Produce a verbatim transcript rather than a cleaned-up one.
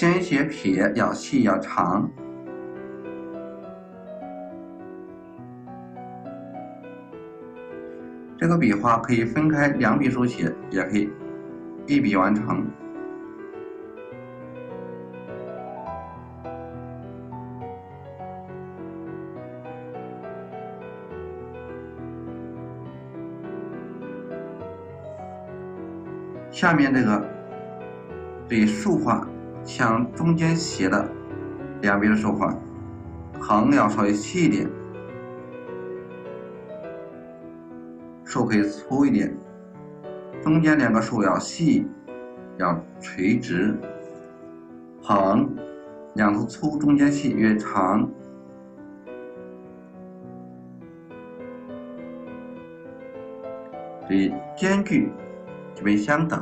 鲜血撇要细要长。这个笔画可以分开两笔书写，也可以一笔完成。 下面这个对竖画向中间斜的两边的竖画，横要稍微细一点，竖可以粗一点，中间两个竖要细，要垂直，横两头粗中间细越长。 所以间距基本相等。